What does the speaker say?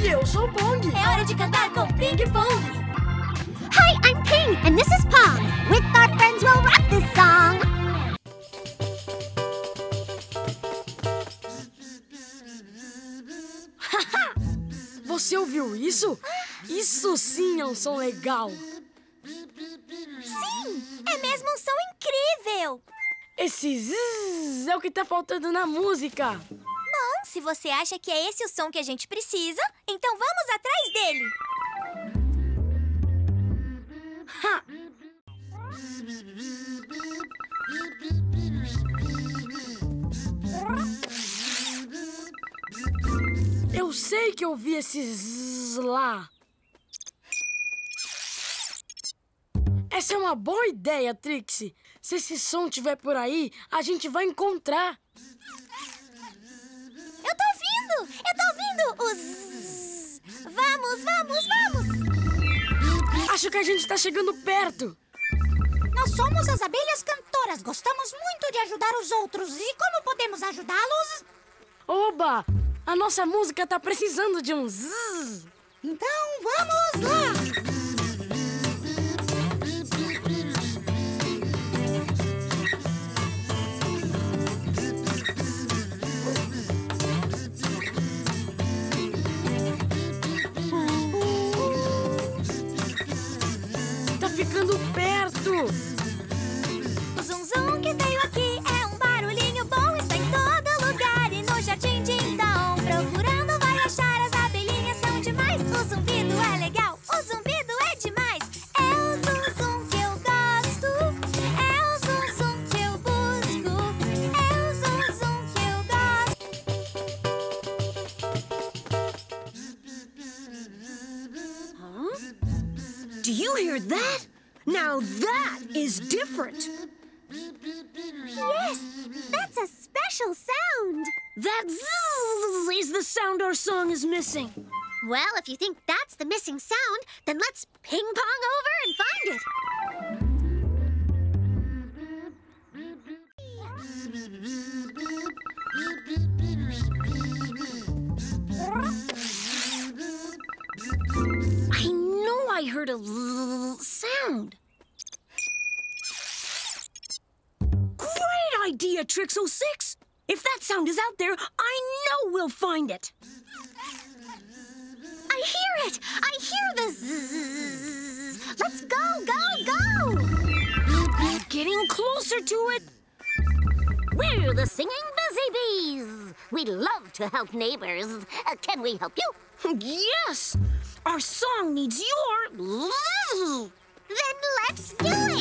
E eu sou Pong. É hora de cantar com Ping Pong. Hi, I'm Ping and this is Pong. With our friends we'll rock this song. Você ouviu isso? Isso sim é um som legal. Sim, é mesmo um som incrível. Esse zzz é o que tá faltando na música. Bom, se você acha que é esse o som que a gente precisa, então vamos atrás dele. Ha. Eu sei que eu vi esse zzz lá. Essa é uma boa ideia, Trixie. Se esse som tiver por aí, a gente vai encontrar. Eu tô ouvindo os... Vamos! Acho que a gente tá chegando perto. Nós somos as abelhas cantoras. Gostamos muito de ajudar os outros. E como podemos ajudá-los? Oba! A nossa música tá precisando de um zzz. Então vamos lá! Ficando perto. O zum zum que veio aqui é um barulhinho bom. Está em todo lugar e no jardim de então. Procurando vai achar, as abelhinhas são demais. O zumbido é legal, o zumbido é demais. É o zum zum que eu gosto, é o zum zum que eu busco, é o zum zum que eu gosto. Huh? Do you hear that? Now that is different. Yes, that's a special sound. That zzz is the sound our song is missing. Well, if you think that's the missing sound, then let's ping pong over and find it. I know I heard a zzz sound. Great idea, Trix06! If that sound is out there, I know we'll find it. I hear it! I hear the zzz. Let's go, go, go! Getting closer to it. We're the Singing Busy Bees. We love to help neighbors. Can we help you? Yes! Our song needs your zzz. Then let's do it!